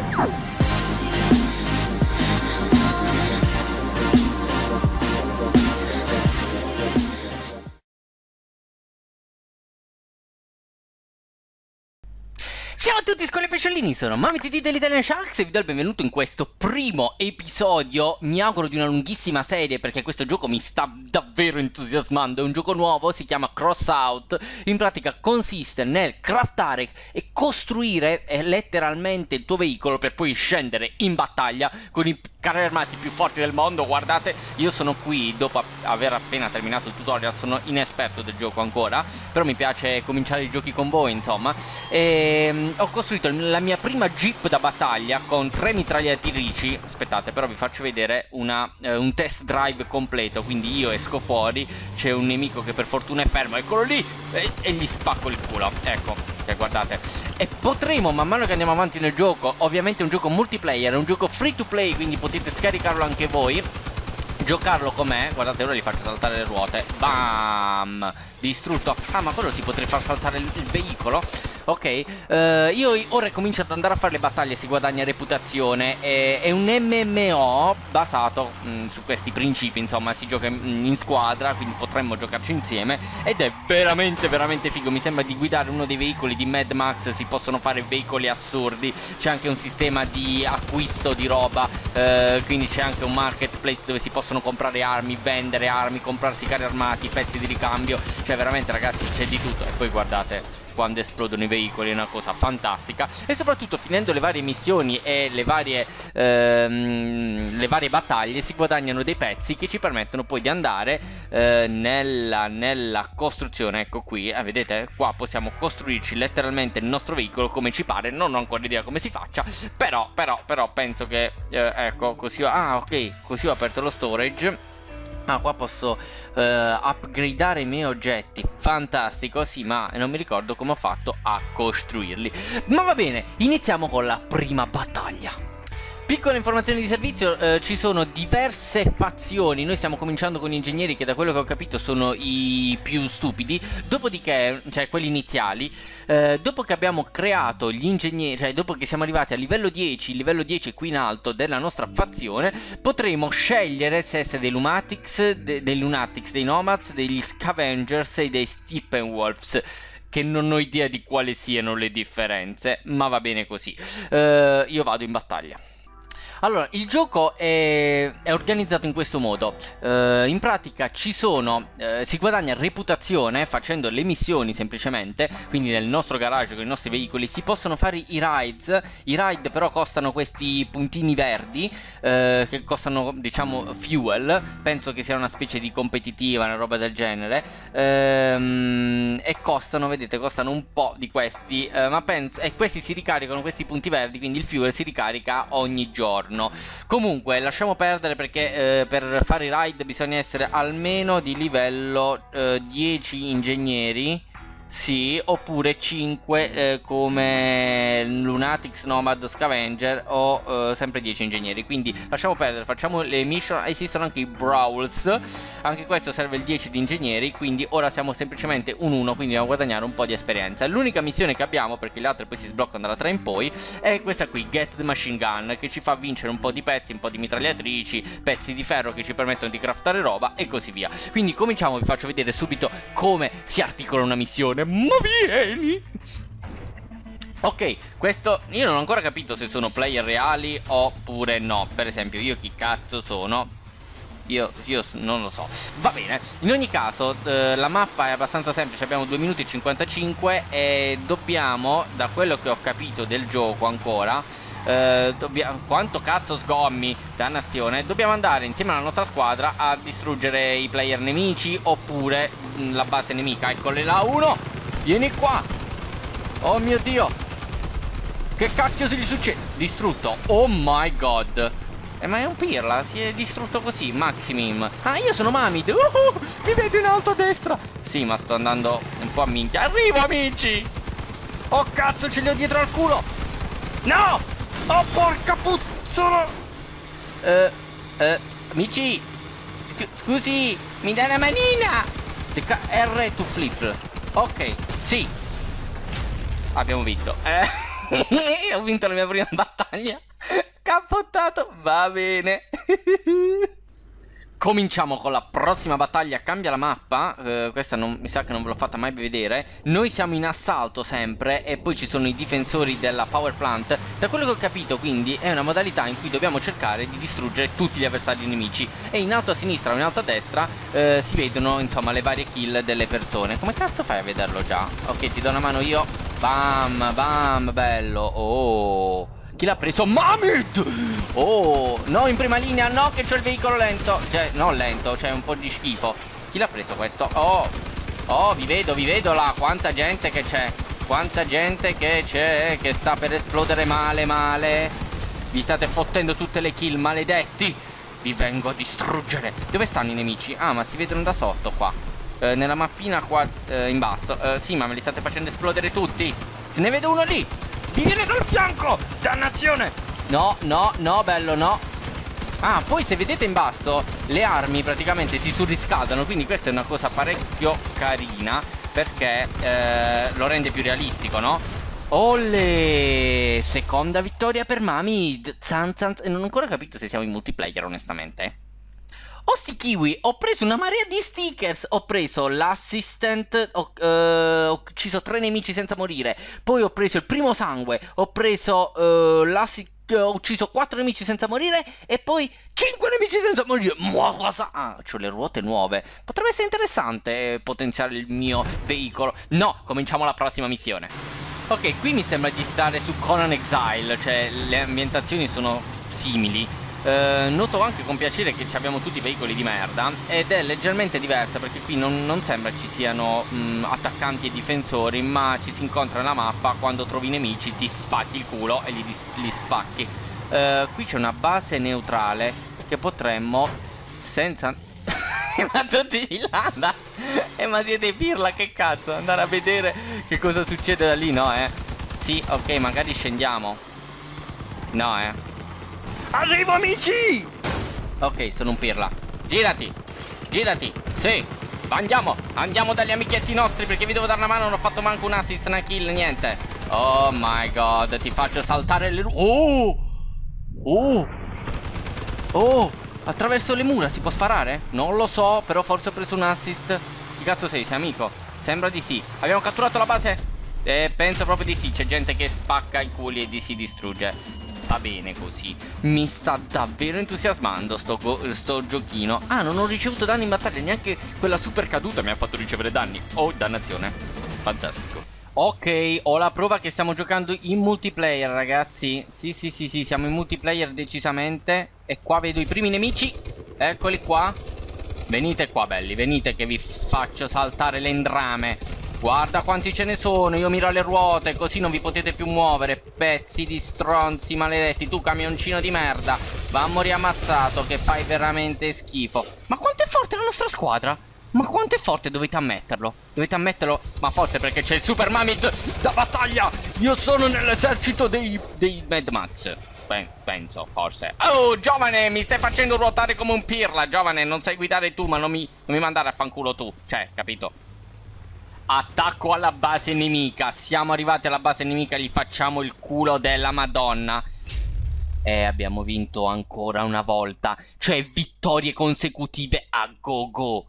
gameplay. Ciao a tutti scuole pesciolini, sono MamiTD dell'Italian Sharks e vi do il benvenuto in questo primo episodio, mi auguro, di una lunghissima serie, perché questo gioco mi sta davvero entusiasmando. È un gioco nuovo, si chiama Crossout. In pratica consiste nel craftare e costruire letteralmente il tuo veicolo per poi scendere in battaglia con i carri armati più forti del mondo. Guardate, io sono qui dopo aver appena terminato il tutorial, sono inesperto del gioco ancora, però mi piace cominciare i giochi con voi, insomma. Ho costruito la mia prima jeep da battaglia con 3 mitragliatrici. Aspettate, però vi faccio vedere un test drive completo. Quindi io esco fuori, c'è un nemico che per fortuna è fermo, eccolo lì, e gli spacco il culo. Ecco, cioè, guardate. E potremo, man mano che andiamo avanti nel gioco, ovviamente è un gioco multiplayer, è un gioco free to play, quindi potete scaricarlo anche voi, giocarlo com'è. Guardate, ora gli faccio saltare le ruote. Bam! Distrutto. Ah, ma quello ti potrei far saltare il veicolo? Ok, io ora comincio ad andare a fare le battaglie, si guadagna reputazione. È un MMO basato su questi principi, insomma, si gioca in squadra, quindi potremmo giocarci insieme. Ed è veramente, veramente figo. Mi sembra di guidare uno dei veicoli di Mad Max, si possono fare veicoli assurdi. C'è anche un sistema di acquisto di roba, quindi c'è anche un marketplace dove si possono comprare armi, vendere armi, comprarsi carri armati, pezzi di ricambio. Cioè veramente ragazzi c'è di tutto. E poi guardate quando esplodono i veicoli, è una cosa fantastica. E soprattutto finendo le varie missioni e le varie battaglie si guadagnano dei pezzi che ci permettono poi di andare nella costruzione. Ecco qui, vedete, qua possiamo costruirci letteralmente il nostro veicolo come ci pare. Non ho ancora idea come si faccia, però penso che ecco, così ho, così ho aperto lo storage. Ah, qua posso upgradeare i miei oggetti. Fantastico, sì, ma non mi ricordo come ho fatto a costruirli. Ma va bene, iniziamo con la prima battaglia. Piccola informazione di servizio, ci sono diverse fazioni. Noi stiamo cominciando con gli ingegneri, che da quello che ho capito sono i più stupidi. Dopodiché, cioè quelli iniziali, dopo che abbiamo creato gli ingegneri, cioè dopo che siamo arrivati al livello 10, il livello 10 qui in alto della nostra fazione, potremo scegliere se essere dei Lunatics, dei Nomads, degli Scavengers e dei Steppenwolves, che non ho idea di quali siano le differenze, ma va bene così. Io vado in battaglia. Allora, il gioco è organizzato in questo modo. In pratica si guadagna reputazione facendo le missioni semplicemente. Quindi nel nostro garage con i nostri veicoli si possono fare i rides. I ride però costano questi puntini verdi, che costano, diciamo, fuel. Penso che sia una specie di competitiva, una roba del genere. E costano, vedete, costano un po' di questi, ma penso, e questi si ricaricano, questi punti verdi, quindi il fuel si ricarica ogni giorno. Comunque lasciamo perdere, perché per fare i raid bisogna essere almeno di livello 10 ingegneri, sì, oppure 5 come Lunatics, Nomad, Scavenger, o sempre 10 ingegneri. Quindi lasciamo perdere, facciamo le mission. Esistono anche i Brawls, anche questo serve il 10 di ingegneri, quindi ora siamo semplicemente un 1, quindi dobbiamo guadagnare un po' di esperienza. L'unica missione che abbiamo, perché le altre poi si sbloccano dalla 3 in poi, è questa qui, Get the Machine Gun, che ci fa vincere un po' di pezzi, un po' di mitragliatrici, pezzi di ferro che ci permettono di craftare roba e così via. Quindi cominciamo, vi faccio vedere subito come si articola una missione. Ma vieni! Ok, questo io non ho ancora capito se sono player reali oppure no. Per esempio, io chi cazzo sono? Io non lo so. Va bene, in ogni caso la mappa è abbastanza semplice. Abbiamo 2 minuti e 55 e dobbiamo, da quello che ho capito del gioco ancora, quanto cazzo sgommi, dannazione. Dobbiamo andare insieme alla nostra squadra a distruggere i player nemici oppure la base nemica. Eccole là, uno. Vieni qua. Oh mio Dio, che cacchio se gli succede? Distrutto. Oh my god. Ma è un pirla, si è distrutto così, Maximim. Ah, io sono Mamid, mi vedo in alto a destra. Sì, ma sto andando un po' a minchia. Arrivo, amici. Oh cazzo, ce li ho dietro al culo. No. Oh porca puzzola. Amici, scusi, mi dai una manina. R to flip. Ok, sì. Abbiamo vinto. Ho vinto la mia prima battaglia. Cappottato. Va bene. Cominciamo con la prossima battaglia. Cambia la mappa. Questa non, mi sa che non ve l'ho fatta mai vedere. Noi siamo in assalto sempre. E poi ci sono i difensori della power plant. Da quello che ho capito, quindi, è una modalità in cui dobbiamo cercare di distruggere tutti gli avversari nemici. E in alto a sinistra o in alto a destra si vedono, insomma, le varie kill delle persone. Come cazzo fai a vederlo già? Ok, ti do una mano io. Bam, bam, bello. Oh, chi l'ha preso? Mamit! Oh, no, in prima linea, no, che c'ho il veicolo lento. Cioè, non lento, cioè un po' di schifo. Chi l'ha preso questo? Oh, oh, vi vedo là, quanta gente che c'è. Quanta gente che c'è, che sta per esplodere male, male. Vi state fottendo tutte le kill, maledetti. Vi vengo a distruggere. Dove stanno i nemici? Ah, ma si vedono da sotto qua. Nella mappina qua, in basso. Sì, ma me li state facendo esplodere tutti. Te ne vedo uno lì. Mi viene dal fianco! Dannazione! No, no, no, bello, no. Ah, poi se vedete in basso, le armi praticamente si surriscaldano. Quindi questa è una cosa parecchio carina, perché lo rende più realistico, no? Olè! Seconda vittoria per Mamid. Zan, zan, zan. Non ho ancora capito se siamo in multiplayer, onestamente. Oh, sti kiwi, ho preso una marea di stickers. Ho preso l'assistant, ho ucciso 3 nemici senza morire. Poi ho preso il primo sangue. Ho preso ho ucciso 4 nemici senza morire. E poi 5 nemici senza morire. Mua, cosa? Ah, c'ho le ruote nuove. Potrebbe essere interessante potenziare il mio veicolo. No, cominciamo la prossima missione. Ok, qui mi sembra di stare su Conan Exile. Cioè, le ambientazioni sono simili. Noto anche con piacere che abbiamo tutti i veicoli di merda. Ed è leggermente diversa, perché qui non sembra ci siano attaccanti e difensori, ma ci si incontra nella mappa. Quando trovi i nemici ti spacchi il culo e li spacchi. Qui c'è una base neutrale che potremmo senza... ma tutti di là. Ma siete pirla, che cazzo. Andare a vedere che cosa succede da lì, no? Sì, ok, magari scendiamo. No, arrivo, amici! Ok, sono un pirla. Girati, girati, sì. Andiamo, andiamo dagli amichetti nostri, perché vi devo dare una mano. Non ho fatto manco un assist, una kill, niente. Oh my god, ti faccio saltare le... Oh! Oh! Oh! Attraverso le mura si può sparare? Non lo so, però forse ho preso un assist. Chi cazzo sei? Sei amico? Sembra di sì. Abbiamo catturato la base? Penso proprio di sì. C'è gente che spacca i culi e si distrugge. Va bene così. Mi sta davvero entusiasmando sto giochino. Ah, non ho ricevuto danni in battaglia. Neanche quella super caduta mi ha fatto ricevere danni. Oh, dannazione. Fantastico. Ok, ho la prova che stiamo giocando in multiplayer, ragazzi. Sì, sì, sì, sì, siamo in multiplayer decisamente. E qua vedo i primi nemici. Eccoli qua. Venite qua, belli, venite che vi faccio saltare le indrame. Guarda quanti ce ne sono, io miro alle ruote, così non vi potete più muovere, pezzi di stronzi maledetti. Tu camioncino di merda, va a morire ammazzato, che fai veramente schifo. Ma quanto è forte la nostra squadra? Ma quanto è forte, dovete ammetterlo. Dovete ammetterlo, ma forse perché c'è il Super Mamid da battaglia. Io sono nell'esercito dei Mad Max. Penso, forse. Oh, giovane, mi stai facendo ruotare come un pirla. Giovane, non sai guidare tu, ma non mi mandare a fanculo tu. Cioè, capito? Attacco alla base nemica. Siamo arrivati alla base nemica. Gli facciamo il culo della Madonna. E abbiamo vinto ancora una volta. Cioè, vittorie consecutive a go-go.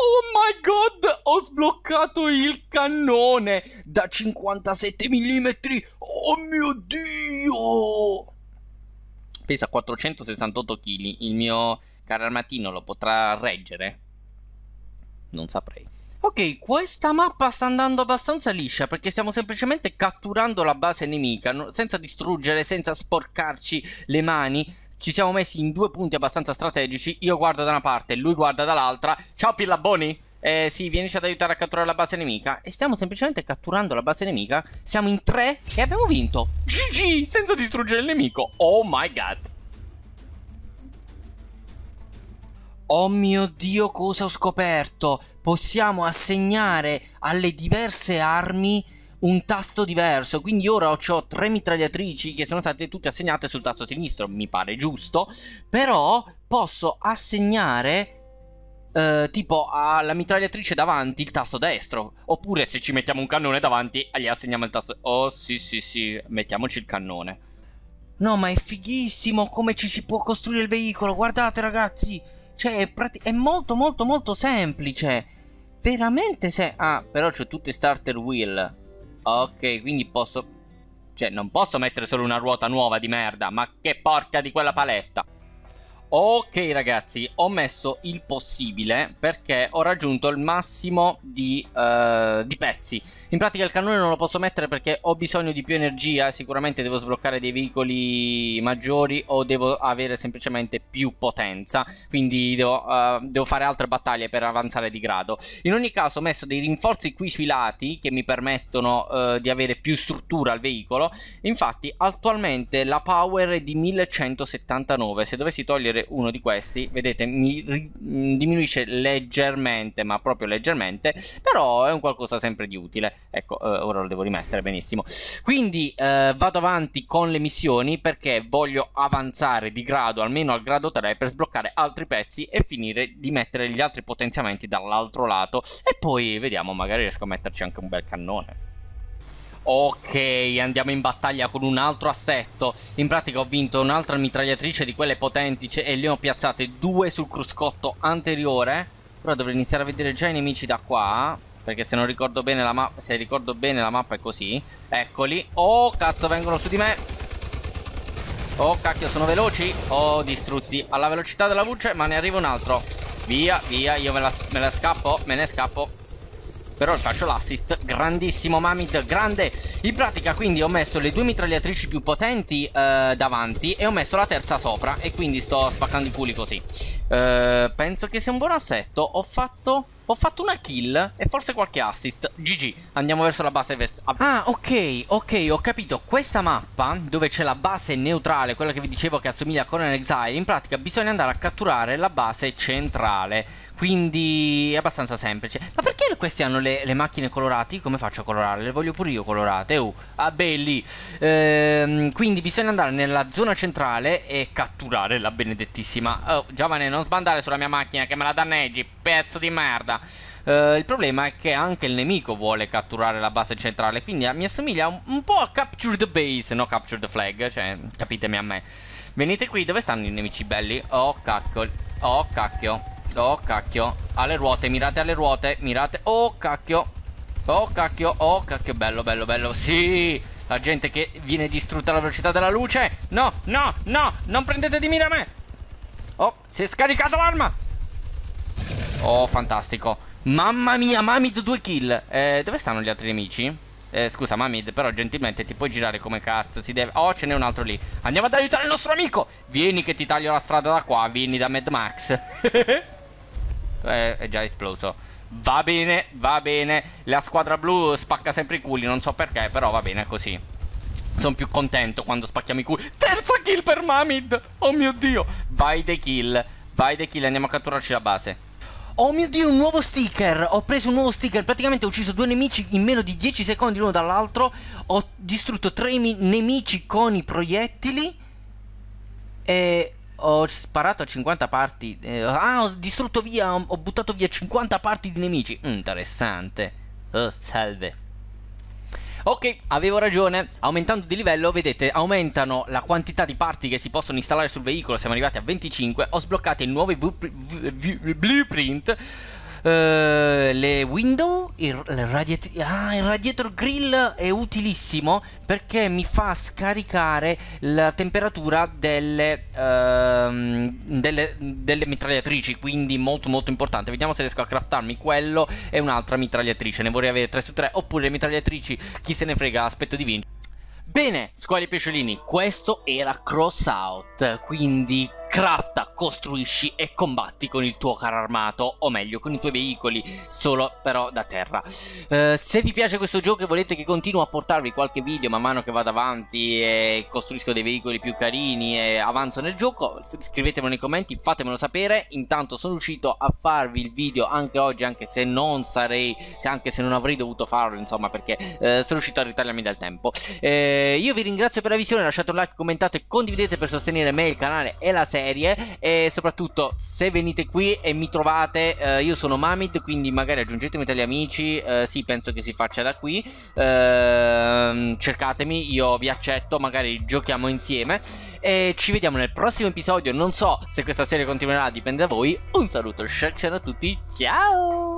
Oh my god, ho sbloccato il cannone da 57 mm. Oh mio dio. Pesa 468 kg. Il mio carro armatino lo potrà reggere? Non saprei. Ok, questa mappa sta andando abbastanza liscia, perché stiamo semplicemente catturando la base nemica, senza distruggere, senza sporcarci le mani. Ci siamo messi in due punti abbastanza strategici. Io guardo da una parte, lui guarda dall'altra. Ciao Pillaboni! Sì, vienici ad aiutare a catturare la base nemica. E stiamo semplicemente catturando la base nemica. Siamo in 3 e abbiamo vinto. GG! Senza distruggere il nemico. Oh my god! Oh mio dio, cosa ho scoperto? Possiamo assegnare alle diverse armi un tasto diverso. Quindi ora ho 3 mitragliatrici che sono state tutte assegnate sul tasto sinistro. Mi pare giusto. Però posso assegnare tipo alla mitragliatrice davanti il tasto destro. Oppure se ci mettiamo un cannone davanti gli assegniamo il tasto. Oh sì sì sì, mettiamoci il cannone. No, ma è fighissimo come ci si può costruire il veicolo. Guardate ragazzi, cioè è molto molto molto semplice. Veramente se... Ah, però c'ho tutte starter wheel. Ok, quindi posso... Cioè non posso mettere solo una ruota nuova di merda. Ma che porca di quella paletta. Ok ragazzi, ho messo il possibile perché ho raggiunto il massimo di pezzi. In pratica il cannone non lo posso mettere perché ho bisogno di più energia. Sicuramente devo sbloccare dei veicoli maggiori o devo avere semplicemente più potenza. Quindi devo fare altre battaglie per avanzare di grado. In ogni caso ho messo dei rinforzi qui sui lati che mi permettono di avere più struttura al veicolo. Infatti attualmente la power è di 1179. Se dovessi togliere uno di questi, vedete, mi diminuisce leggermente, ma proprio leggermente, però è un qualcosa sempre di utile. Ecco, ora lo devo rimettere, benissimo. Quindi vado avanti con le missioni perché voglio avanzare di grado, almeno al grado 3, per sbloccare altri pezzi e finire di mettere gli altri potenziamenti dall'altro lato. E poi vediamo, magari riesco a metterci anche un bel cannone. Ok, andiamo in battaglia con un altro assetto. In pratica ho vinto un'altra mitragliatrice di quelle potenti e le ho piazzate due sul cruscotto anteriore. Però dovrei iniziare a vedere già i nemici da qua, perché se non ricordo bene la mappa, se ricordo bene la mappa è così. Eccoli. Oh cazzo, vengono su di me. Oh cacchio, sono veloci. Oh, distrutti alla velocità della luce. Ma ne arriva un altro. Via, via, io me la scappo. Me ne scappo. Però faccio l'assist, grandissimo Mamid, grande. In pratica quindi ho messo le due mitragliatrici più potenti davanti e ho messo la terza sopra e quindi sto spaccando i culi così. Penso che sia un buon assetto. Ho fatto una kill e forse qualche assist. GG, andiamo verso la base. Ah, ok, ok, ho capito. Questa mappa, dove c'è la base neutrale, quella che vi dicevo che assomiglia a Conan Exile, in pratica bisogna andare a catturare la base centrale. Quindi è abbastanza semplice. Ma perché questi hanno le macchine colorate? Come faccio a colorare? Le voglio pure io colorate. Ah, belli. Quindi bisogna andare nella zona centrale e catturare la benedettissima... Oh, giovane, non sbandare sulla mia macchina che me la danneggi, pezzo di merda. Il problema è che anche il nemico vuole catturare la base centrale, quindi mi assomiglia un po' a Capture the Base, no Capture the Flag, cioè capitemi a me. Venite qui, dove stanno i nemici belli? Oh cacchio, oh cacchio, oh cacchio. Alle ruote, mirate alle ruote, mirate. Oh cacchio, oh cacchio, oh cacchio. Bello, bello, bello, sì. La gente che viene distrutta alla velocità della luce. No, no, no, non prendete di mira me. Oh, si è scaricato l'arma. Oh, fantastico. Mamma mia, Mamid 2 kill. Dove stanno gli altri nemici? Scusa, Mamid, però gentilmente ti puoi girare come cazzo si deve. Oh, ce n'è un altro lì. Andiamo ad aiutare il nostro amico. Vieni che ti taglio la strada da qua. Vieni da Mad Max. È già esploso. Va bene, va bene. La squadra blu spacca sempre i culi. Non so perché, però va bene così. Sono più contento quando spacchiamo i culi. Terza kill per Mamid. Oh mio Dio. Vai the kill. Vai the kill. Andiamo a catturarci la base. Oh mio Dio, un nuovo sticker. Ho preso un nuovo sticker. Praticamente ho ucciso due nemici in meno di 10 secondi l'uno dall'altro. Ho distrutto tre nemici con i proiettili. E ho sparato a 50 parti. Ho distrutto via. Ho buttato via 50 parti di nemici. Interessante. Salve. Ok, avevo ragione. Aumentando di livello, vedete, aumentano la quantità di parti che si possono installare sul veicolo. Siamo arrivati a 25. Ho sbloccato i nuovi blueprint, le window, il radiator grill è utilissimo perché mi fa scaricare la temperatura delle mitragliatrici, quindi molto molto importante. Vediamo se riesco a craftarmi quello e un'altra mitragliatrice. Ne vorrei avere 3 su 3, oppure le mitragliatrici, chi se ne frega, aspetto di vincere. Bene, squali e pesciolini, questo era Crossout, quindi crafta, costruisci e combatti con il tuo carro armato, o meglio con i tuoi veicoli, solo però da terra. Se vi piace questo gioco e volete che continuo a portarvi qualche video man mano che vado avanti e costruisco dei veicoli più carini e avanzo nel gioco, scrivetemelo nei commenti, fatemelo sapere. Intanto sono riuscito a farvi il video anche oggi, anche se non avrei dovuto farlo, insomma, perché sono riuscito a ritagliarmi del tempo. Io vi ringrazio per la visione, lasciate un like, commentate, condividete per sostenere me, il canale e la serie. serie. E soprattutto, se venite qui e mi trovate, io sono Mamit, quindi magari aggiungetemi tra gli amici. Sì, penso che si faccia da qui. Cercatemi, io vi accetto, magari giochiamo insieme. E ci vediamo nel prossimo episodio. Non so se questa serie continuerà, dipende da voi. Un saluto, Shaxan a tutti, ciao!